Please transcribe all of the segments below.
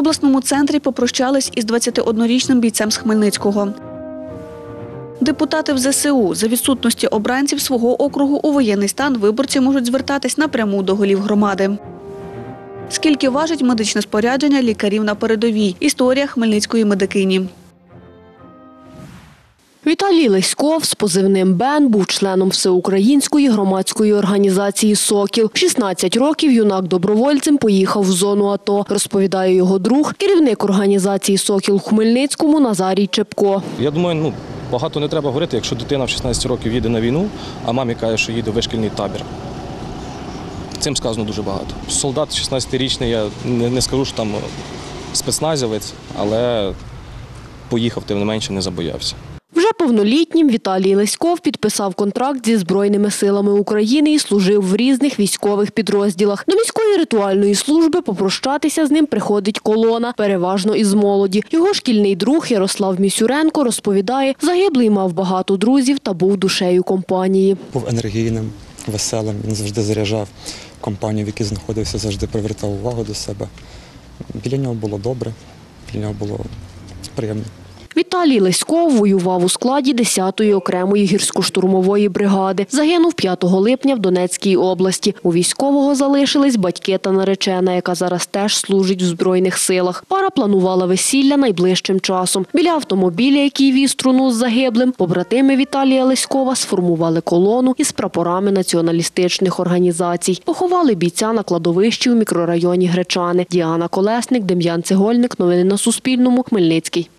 обласному центрі попрощались із 21-річним бійцем з Хмельницького. Депутати в ЗСУ. За відсутності обранців свого округу у воєнний стан виборці можуть звертатись напряму до голів громади. Скільки важить медичне спорядження лікарів на передовій? Історія хмельницької медикині. Віталій Лиськов з позивним «Бен» був членом всеукраїнської громадської організації «Сокіл». 16 років юнак добровольцем поїхав в зону АТО, розповідає його друг, керівник організації «Сокіл» в Хмельницькому Назарій Чепко. Я думаю, багато не треба говорити, якщо дитина в 16 років їде на війну, а мамі каже, що їде в вишкільний табір. Цим сказано дуже багато. Солдат 16-річний, я не скажу, що там спецназівець, але поїхав, тим не менше, не забоявся. Вже повнолітнім Віталій Лиськов підписав контракт зі Збройними силами України і служив в різних військових підрозділах. До міської ритуальної служби попрощатися з ним приходить колона, переважно із молоді. Його шкільний друг Ярослав Місюренко розповідає, загиблий мав багато друзів та був душею компанії. Був енергійним, веселим, він завжди заряджав компанію, в якій знаходився, завжди привертав увагу до себе. Біля нього було добре, біля нього було приємно. Віталій Лиськов воював у складі 10-ї окремої гірсько-штурмової бригади. Загинув 5 липня в Донецькій області. У військового залишились батьки та наречена, яка зараз теж служить в Збройних силах. Пара планувала весілля найближчим часом. Біля автомобіля, який віз труну з загиблим, побратими Віталія Лиськова сформували колону із прапорами націоналістичних організацій. Поховали бійця на кладовищі у мікрорайоні Гречани. Діана Колесник, Дем'ян Цегольник. Новини на Суспільному. Хмельницький.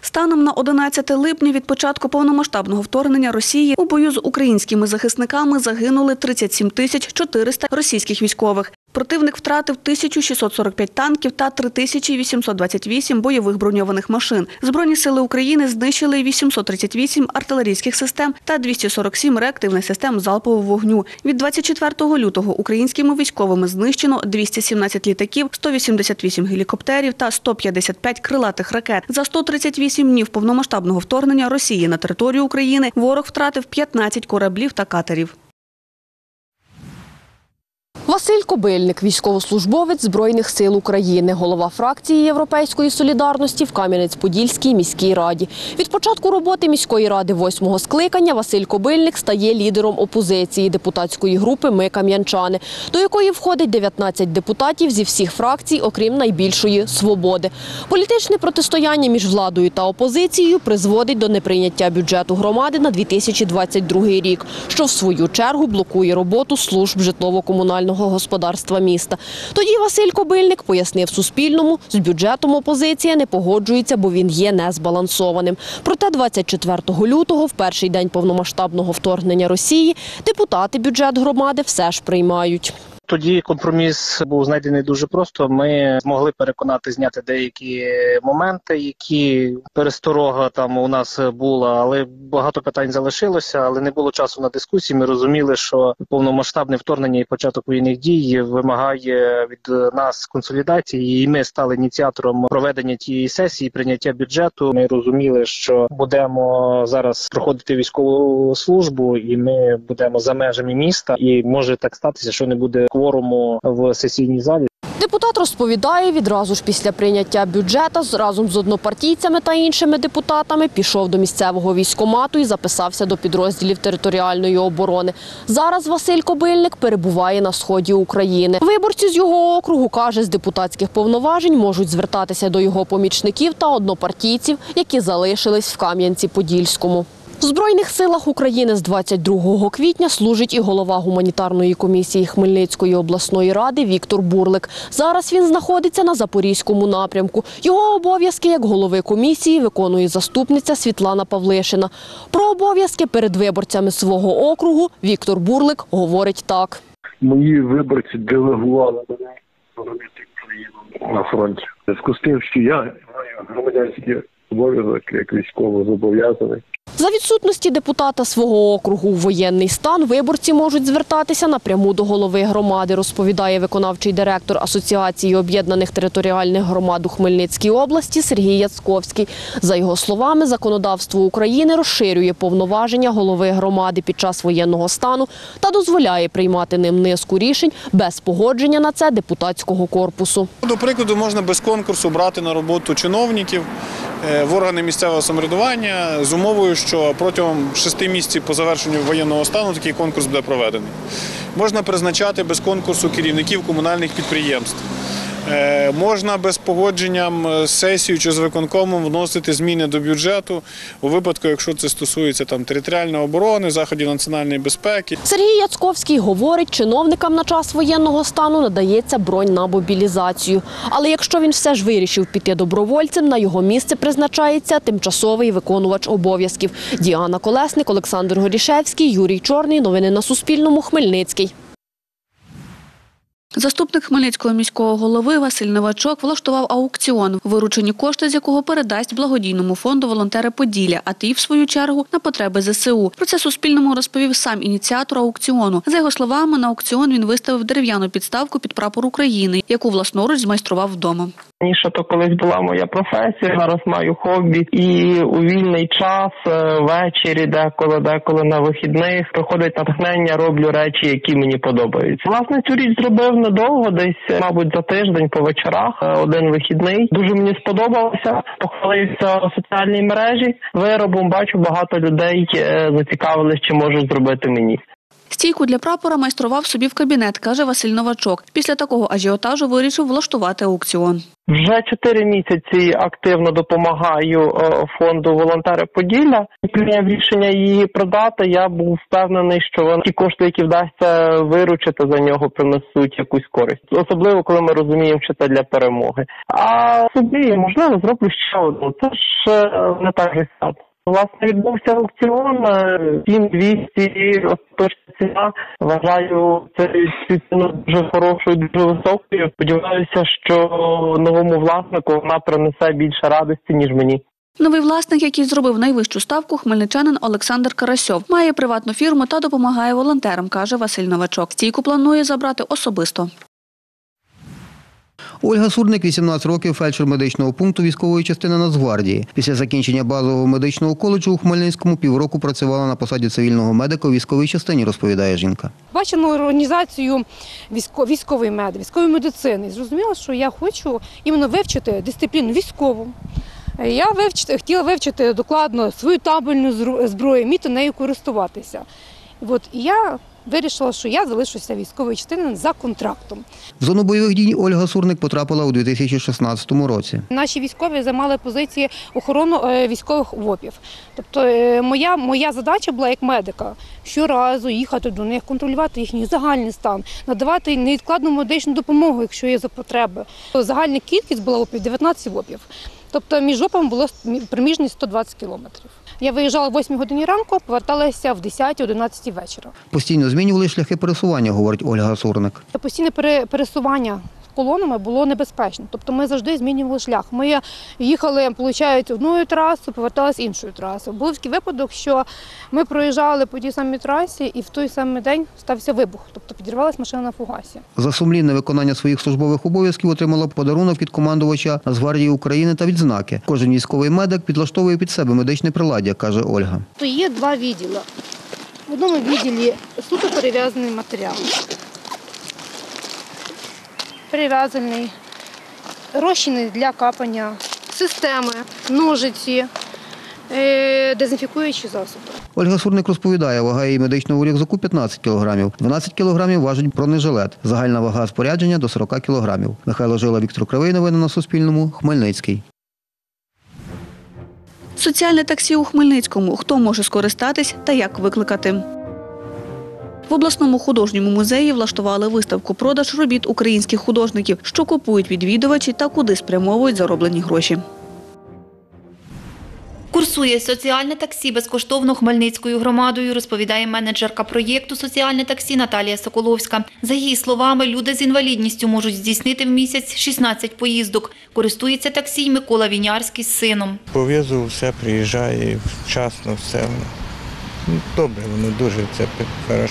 Станом на 11 липня від початку повномасштабного вторгнення Росії у бою з українськими захисниками загинули 37 400 російських військових. Противник втратив 1645 танків та 3828 бойових броньованих машин. Збройні сили України знищили 838 артилерійських систем та 247 реактивних систем залпового вогню. Від 24 лютого українськими військовими знищено 217 літаків, 188 гелікоптерів та 155 крилатих ракет. За 138 днів повномасштабного вторгнення Росії на територію України ворог втратив 15 кораблів та катерів. Василь Кобильник – військовослужбовець Збройних сил України, голова фракції Європейської солідарності в Кам'янець-Подільській міській раді. Від початку роботи міської ради 8-го скликання Василь Кобильник стає лідером опозиції депутатської групи «Ми кам'янчани», до якої входить 19 депутатів зі всіх фракцій, окрім найбільшої «Свободи». Політичне протистояння між владою та опозицією призводить до неприйняття бюджету громади на 2022 рік, що в свою чергу блокує роботу служб житлово-комунального господарства міста. Тоді Василь Кобильник пояснив Суспільному, з бюджетом опозиція не погоджується, бо він є незбалансованим. Проте 24 лютого, в перший день повномасштабного вторгнення Росії, депутати бюджет громади все ж приймають. Тоді компроміс був знайдений дуже просто. Ми змогли переконати зняти деякі моменти, які пересторога там у нас була, але багато питань залишилося, але не було часу на дискусії. Ми розуміли, що повномасштабне вторгнення і початок воєнних дій вимагає від нас консолідації, і ми стали ініціатором проведення тієї сесії, прийняття бюджету. Ми розуміли, що будемо зараз проходити військову службу, і ми будемо за межами міста, і може так статися, що не буде кворуму в сесійній залі. Депутат розповідає, відразу ж після прийняття бюджету разом з однопартійцями та іншими депутатами пішов до місцевого військкомату і записався до підрозділів територіальної оборони. Зараз Василь Кобильник перебуває на сході України. Виборці з його округу, каже, з депутатських повноважень можуть звертатися до його помічників та однопартійців, які залишились в Кам'янці-Подільському. В Збройних силах України з 22 квітня служить і голова гуманітарної комісії Хмельницької обласної ради Віктор Бурлик. Зараз він знаходиться на Запорізькому напрямку. Його обов'язки як голови комісії виконує заступниця Світлана Павлишина. Про обов'язки перед виборцями свого округу Віктор Бурлик говорить так. Мої виборці делегували мене робити країну на фронті. Зв'язку з тим, що я маю громадянські обов'язки як військовозобов'язаний. За відсутності депутата свого округу у воєнний стан виборці можуть звертатися напряму до голови громади, розповідає виконавчий директор Асоціації об'єднаних територіальних громад у Хмельницькій області Сергій Яцковський. За його словами, законодавство України розширює повноваження голови громади під час воєнного стану та дозволяє приймати ним низку рішень без погодження на це депутатського корпусу. До прикладу, можна без конкурсу брати на роботу чиновників в органи місцевого самоврядування з умовою, що протягом 6 місяців по завершенню воєнного стану такий конкурс буде проведений. Можна призначати без конкурсу керівників комунальних підприємств. Можна без погодженням з сесією чи з виконкомом вносити зміни до бюджету у випадку, якщо це стосується територіальної оборони, заходів національної безпеки. Сергій Яцковський говорить, чиновникам на час воєнного стану надається бронь на мобілізацію. Але якщо він все ж вирішив піти добровольцем, на його місце призначається тимчасовий виконувач обов'язків. Діана Колесник, Олександр Горішевський, Юрій Чорний. Новини на Суспільному. Хмельницький. Заступник Хмельницького міського голови Василь Новачок влаштував аукціон, виручені кошти з якого передасть благодійному фонду «Волонтери Поділля», а ті, в свою чергу, на потреби ЗСУ. Про це Суспільному розповів сам ініціатор аукціону. За його словами, на аукціон він виставив дерев'яну підставку під прапор України, яку власноруч змайстрував вдома. Раніше то колись була моя професія, зараз маю хобі. І у вільний час, ввечері, деколи на вихідних, приходить натхнення, роблю речі, які мені подобаються. Власне, цю річ зробив недовго, десь, мабуть, за тиждень по вечорах, один вихідний. Дуже мені сподобалося, похвалився у соціальній мережі виробом, бачу, багато людей зацікавились, чи можуть зробити мені. Стійку для прапора майстрував собі в кабінет, каже Василь Новачок. Після такого ажіотажу вирішив влаштувати аукціон. Вже 4 місяці активно допомагаю фонду «Волонтери Поділля». Прийняв рішення її продати. Я був впевнений, що ті кошти, які вдасться виручити за нього, принесуть якусь користь. Особливо, коли ми розуміємо, що це для перемоги. А собі, можливо, зроблю ще одну. Це ж не так же сад. Власне, відбувся аукціон, 7200 остаточна ціна. Вважаю цю ціну дуже хорошою, дуже високою. Сподіваюся, що новому власнику вона принесе більше радості, ніж мені. Новий власник, який зробив найвищу ставку, хмельничанин Олександр Карасьов. Має приватну фірму та допомагає волонтерам, каже Василь Новачок. Стійку планує забрати особисто. Ольга Сурник, 18 років, фельдшер медичного пункту військової частини Нацгвардії. Після закінчення базового медичного коледжу у Хмельницькому півроку працювала на посаді цивільного медика у військовій частині, розповідає жінка. Бачимо організацію військової медицини. Зрозуміла, що я хочу іменно вивчити дисципліну військову. Я хотіла вивчити докладно свою табельну зброю, вміти нею користуватися. І я вирішила, що я залишуся військовою частиною за контрактом. В зону бойових дій Ольга Сурник потрапила у 2016 році. Наші військові займали позиції охорони військових ВОПів. Тобто моя задача була як медика щоразу їхати до них, контролювати їхній загальний стан, надавати невідкладну медичну допомогу, якщо є за потреби. Загальна кількість була ВОПів 19 ВОПів. Тобто між ВОПами було проміжність 120 кілометрів. Я виїжджала о 8 годині ранку, поверталася в 10-11 вечора. Постійно змінювали шляхи пересування, говорить Ольга Сурник. Постійне пересування колонами було небезпечно. Тобто ми завжди змінювали шлях. Ми їхали, виходить, одною трасою, поверталися іншою трасою. Був такий випадок, що ми проїжджали по тій самій трасі і в той самий день стався вибух. Тобто підірвалася машина на фугасі. За сумлінне виконання своїх службових обов'язків отримала подарунок від командувача Нацгвардії України та відзнаки. Кожен військовий медик підлаштовує під себе медичне приладдя, каже Ольга. То є два відділи. В одному відділі суто перев'язаний матеріал. Перев'язаний, розчини для капання, системи, ножиці, дезінфікуючі засоби. Ольга Сурник розповідає, вага її медичного рюкзаку 15 кілограмів, 12 кілограмів важить бронежилет, загальна вага спорядження до 40 кілограмів. Михайло Жилюк, Віктор Кривий. Новини на Суспільному. Хмельницький. Соціальне таксі у Хмельницькому. Хто може скористатись та як викликати? В обласному художньому музеї влаштували виставку-продаж робіт українських художників, що купують відвідувачі та куди спрямовують зароблені гроші. Курсує соціальне таксі безкоштовно Хмельницькою громадою, розповідає менеджерка проєкту «Соціальне таксі» Наталія Соколовська. За її словами, люди з інвалідністю можуть здійснити в місяць 16 поїздок. Користується таксі й Микола Вінярський з сином. Повезу, все приїжджає, вчасно, все. Добре, воно дуже це добре.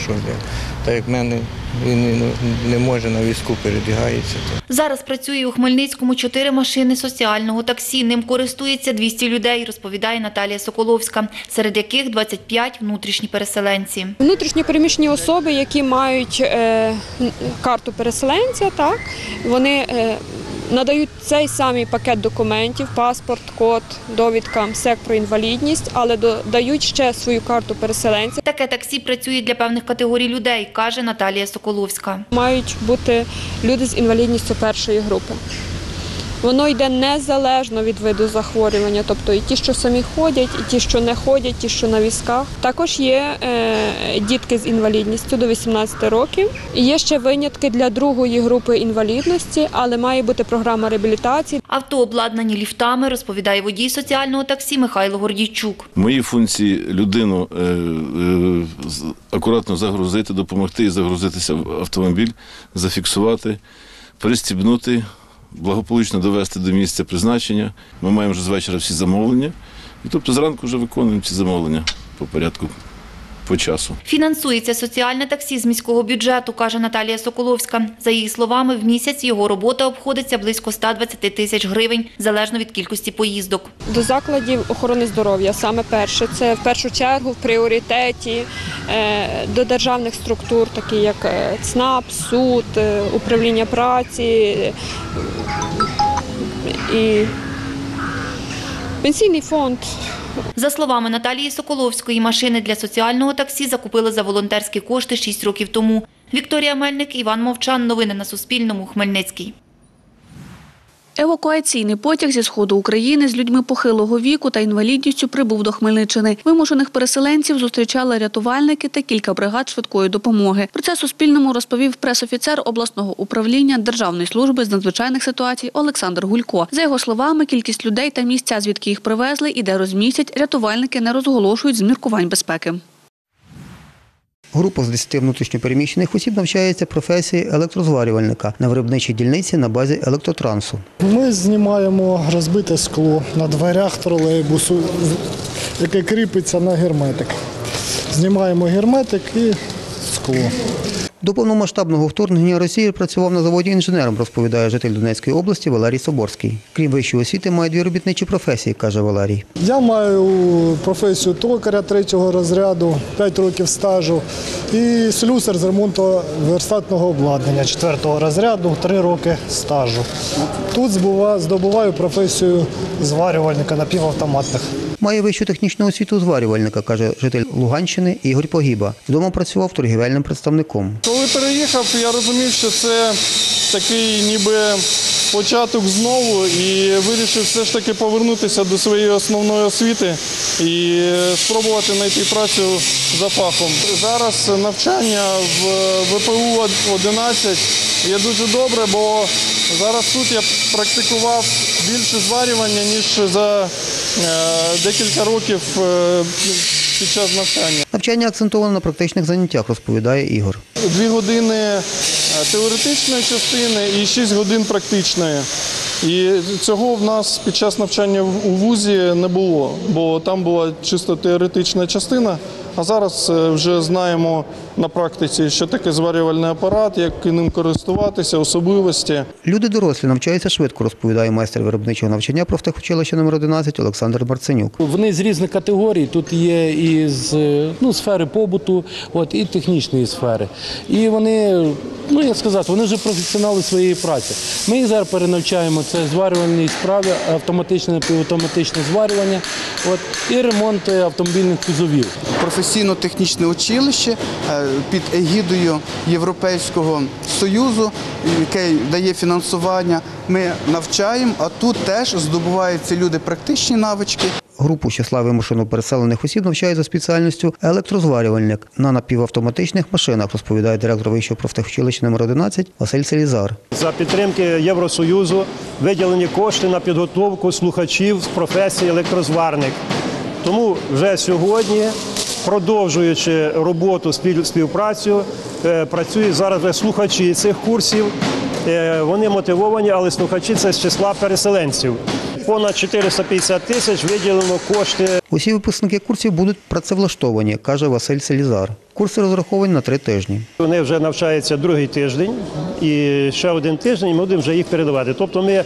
Так як в мене він не може, на візку передвигається. Зараз працює у Хмельницькому 4 машини соціального таксі. Ним користується 200 людей, розповідає Наталія Соколовська, серед яких 25 – внутрішні переселенці. Внутрішньо переміщені особи, які мають карту переселенця, так, вони надають цей самий пакет документів, паспорт, код, довідка МСЕК про інвалідність, але додають ще свою карту переселенця. Таке таксі працює для певних категорій людей, каже Наталія Соколовська. Мають бути люди з інвалідністю першої групи. Воно йде незалежно від виду захворювання, тобто і ті, що самі ходять, і ті, що не ходять, ті, що на візках. Також є дітки з інвалідністю до 18 років. І є ще винятки для другої групи інвалідності, але має бути програма реабілітації. Авто обладнані ліфтами, розповідає водій соціального таксі Михайло Гордійчук. Мої функції – людину акуратно загрузити, допомогти і загрузитися в автомобіль, зафіксувати, пристібнути, благополучно довести до місця призначення. Ми маємо вже з вечора всі замовлення, і тобто зранку вже виконуємо ці замовлення по порядку, по часу. Фінансується соціальне таксі з міського бюджету, каже Наталія Соколовська. За її словами, в місяць його робота обходиться близько 120 тисяч гривень, залежно від кількості поїздок. До закладів охорони здоров'я саме перше. Це в першу чергу в пріоритеті до державних структур, такі як ЦНАП, суд, управління праці і пенсійний фонд. За словами Наталії Соколовської, машини для соціального таксі закупили за волонтерські кошти 6 років тому. Вікторія Мельник, Іван Мовчан. Новини на Суспільному. Хмельницький. Евакуаційний потяг зі Сходу України з людьми похилого віку та інвалідністю прибув до Хмельниччини. Вимушених переселенців зустрічали рятувальники та кілька бригад швидкої допомоги. Про це Суспільному розповів пресофіцер обласного управління Державної служби з надзвичайних ситуацій Олександр Гулько. За його словами, кількість людей та місця, звідки їх привезли і де розмістять, рятувальники не розголошують з міркувань безпеки. Група з 10 внутрішньопереміщених осіб навчається професії електрозварювальника на виробничій дільниці на базі електротрансу. Ми знімаємо розбите скло на дверях тролейбусу, яке кріпиться на герметик. Знімаємо герметик і скло. До повномасштабного вторгнення Росії працював на заводі інженером, розповідає житель Донецької області Валерій Соборський. Крім вищої освіти, має 2 робітничі професії, каже Валерій. Я маю професію токаря 3-го розряду, 5 років стажу, і слюсар з ремонту верстатного обладнання 4-го розряду, 3 роки стажу. Тут здобуваю професію зварювальника напівавтоматних. Має вищу технічну освіту зварювальника, каже житель Луганщини Ігор Погіба. Вдома працював торгівельним представником. Коли переїхав, я розумів, що це такий ніби початок знову, і вирішив все ж таки повернутися до своєї основної освіти і спробувати знайти працю за фахом. Зараз навчання в ВПУ-11 є дуже добре, бо зараз тут я практикував більше зварювання, ніж за декілька років під час навчання. Навчання акцентовано на практичних заняттях, розповідає Ігор. 2 години теоретичної частини і 6 годин практичної. І цього в нас під час навчання у вузі не було, бо там була чисто теоретична частина, а зараз вже знаємо на практиці, що таке зварювальний апарат, як ним користуватися, особливості. Люди дорослі навчаються швидко, розповідає майстер виробничого навчання профтехучилища номер 11 Олександр Марценюк. Вони з різних категорій, тут є і з сфери побуту, і технічної сфери. І вони, вони вже професіонали своєї праці. Ми їх зараз перенавчаємо, це зварювальні справи, автоматичне, напівавтоматичне зварювання, і ремонт автомобільних кузовів. Професійно-технічне училище під егідою Європейського Союзу, який дає фінансування, ми навчаємо, а тут теж здобуваються люди практичні навички. Групу з числа вимушено переселених осіб навчають за спеціальністю електрозварювальник на напівавтоматичних машинах, розповідає директор вищого профтехучилища номер 11 Василь Селізар. За підтримки Євросоюзу виділені кошти на підготовку слухачів з професії електрозварник. Тому вже сьогодні, продовжуючи роботу, співпрацю, працюють зараз слухачі цих курсів. Вони мотивовані, але слухачі – це з числа переселенців. Понад 450 тисяч виділено кошти. Усі випускники курсів будуть працевлаштовані, каже Василь Селізар. Курси розраховані на 3 тижні. Вони вже навчаються другий тиждень і ще 1 тиждень, і ми будемо вже їх передавати. Тобто ми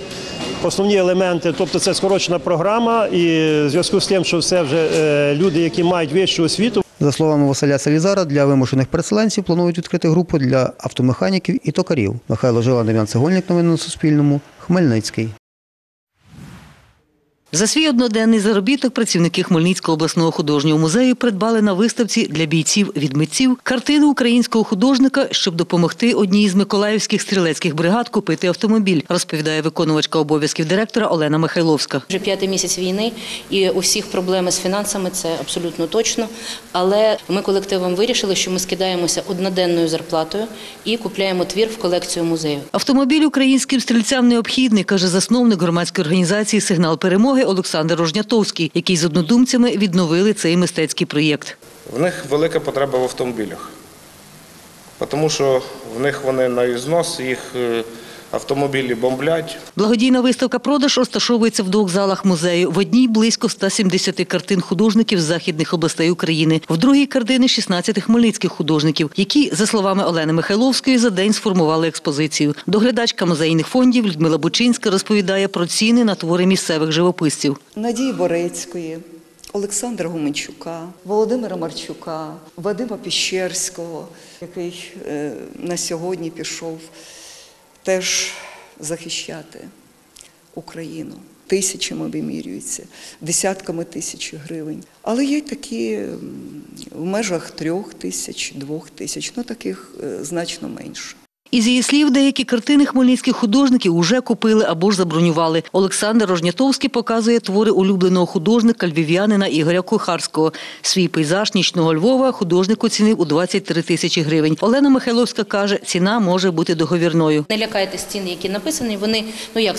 основні елементи, тобто це скорочена програма, і в зв'язку з тим, що це вже люди, які мають вищу освіту. За словами Василя Селізара, для вимушених переселенців планують відкрити групу для автомеханіків і токарів. Михайло Жилюк, Дем'ян Цегольник, новини на Суспільному, Хмельницький. За свій одноденний заробіток працівники Хмельницького обласного художнього музею придбали на виставці для бійців від митців картини українського художника, щоб допомогти одній з миколаївських стрілецьких бригад купити автомобіль, розповідає виконувачка обов'язків директора Олена Михайловська. Вже 5-й місяць війни і у всіх проблеми з фінансами, це абсолютно точно. Але ми колективом вирішили, що ми скидаємося одноденною зарплатою і купляємо твір в колекцію музею. Автомобіль українським стрільцям необхідний, каже засновник громадської організації «Сигнал перемоги» Олександр Рожнятовський, який з однодумцями відновили цей мистецький проєкт. В них велика потреба в автомобілях, тому що в них вони на ізнос, їх автомобілі бомблять. Благодійна виставка-продаж розташовується в 2 залах музею. В одній близько 170 картин художників з західних областей України. В другій – картини 16 хмельницьких художників, які, за словами Олени Михайловської, за день сформували експозицію. Доглядачка музейних фондів Людмила Бучинська розповідає про ціни на твори місцевих живописців. Надії Борецької, Олександра Гуменчука, Володимира Марчука, Вадима Піщерського, який на сьогодні пішов теж захищати Україну. Тисячами вимірюється, десятками тисяч гривень. Але є такі в межах 3000, 2000, ну таких значно менше. Із її слів, деякі картини хмельницьких художників уже купили або ж забронювали. Олександр Рожнятовський показує твори улюбленого художника львів'янина Ігоря Кохарського. Свій пейзаж нічного Львова художник оцінив у 23 тисячі гривень. Олена Михайловська каже, ціна може бути договірною. Не лякайтесь цін, які написані, вони,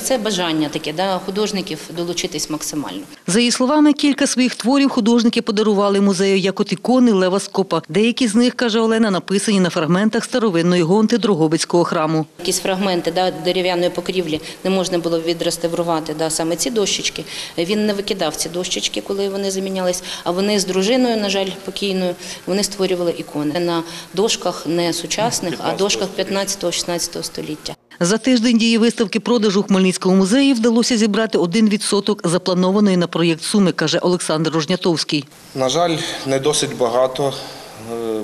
це бажання таке, художників долучитись максимально. За її словами, кілька своїх творів художники подарували музею, як от ікони Лева Скопа. Деякі з них, каже Олена, написані на фрагментах старовинної гонти Дрогобицького храму. Якісь фрагменти дерев'яної покрівлі не можна було відреставрувати, саме ці дощечки. Він не викидав ці дощечки, коли вони замінялись, а вони з дружиною, на жаль, покійною, вони створювали ікони. На дошках не сучасних, а дошках 15-16 століття. За тиждень дії виставки продажу Хмельницького музею вдалося зібрати 1% запланованої на проєкт суми, каже Олександр Рожнятовський. На жаль, не досить багато.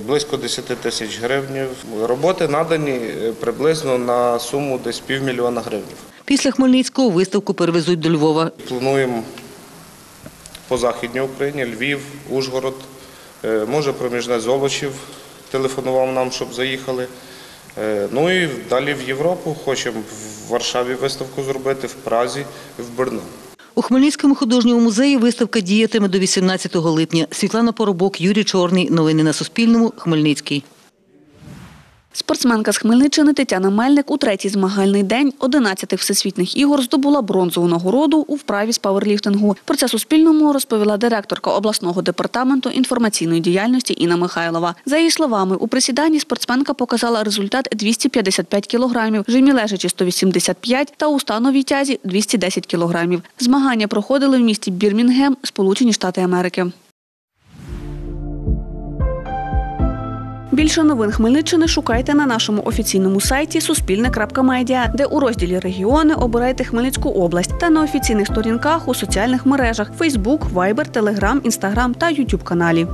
Близько 10 тисяч гривень. Роботи надані приблизно на суму десь півмільйона гривень. Після Хмельницького виставку перевезуть до Львова. Плануємо по Західній Україні, Львів, Ужгород, може проміжне Золочів, телефонував нам, щоб заїхали. Ну і далі в Європу, хочемо в Варшаві виставку зробити, в Празі, в Берну. У Хмельницькому художньому музеї виставка діятиме до 18 липня. Світлана Павлишина, Юрій Чорний. Новини на Суспільному. Хмельницький. Спортсменка з Хмельниччини Тетяна Мельник у 3-й змагальний день 11-х всесвітніх ігор здобула бронзову нагороду у вправі з пауерліфтингу. Про це Суспільному розповіла директорка обласного департаменту інформаційної діяльності Інна Михайлова. За її словами, у присіданні спортсменка показала результат 255 кілограмів, жимі лежачі 185 та у становій тязі 210 кілограмів. Змагання проходили в місті Бірмінгем, Сполучені Штати Америки. Більше новин Хмельниччини шукайте на нашому офіційному сайті suspilne.media, де у розділі «Регіони» обирайте Хмельницьку область та на офіційних сторінках у соціальних мережах – Facebook, Viber, Telegram, Instagram та YouTube-каналі.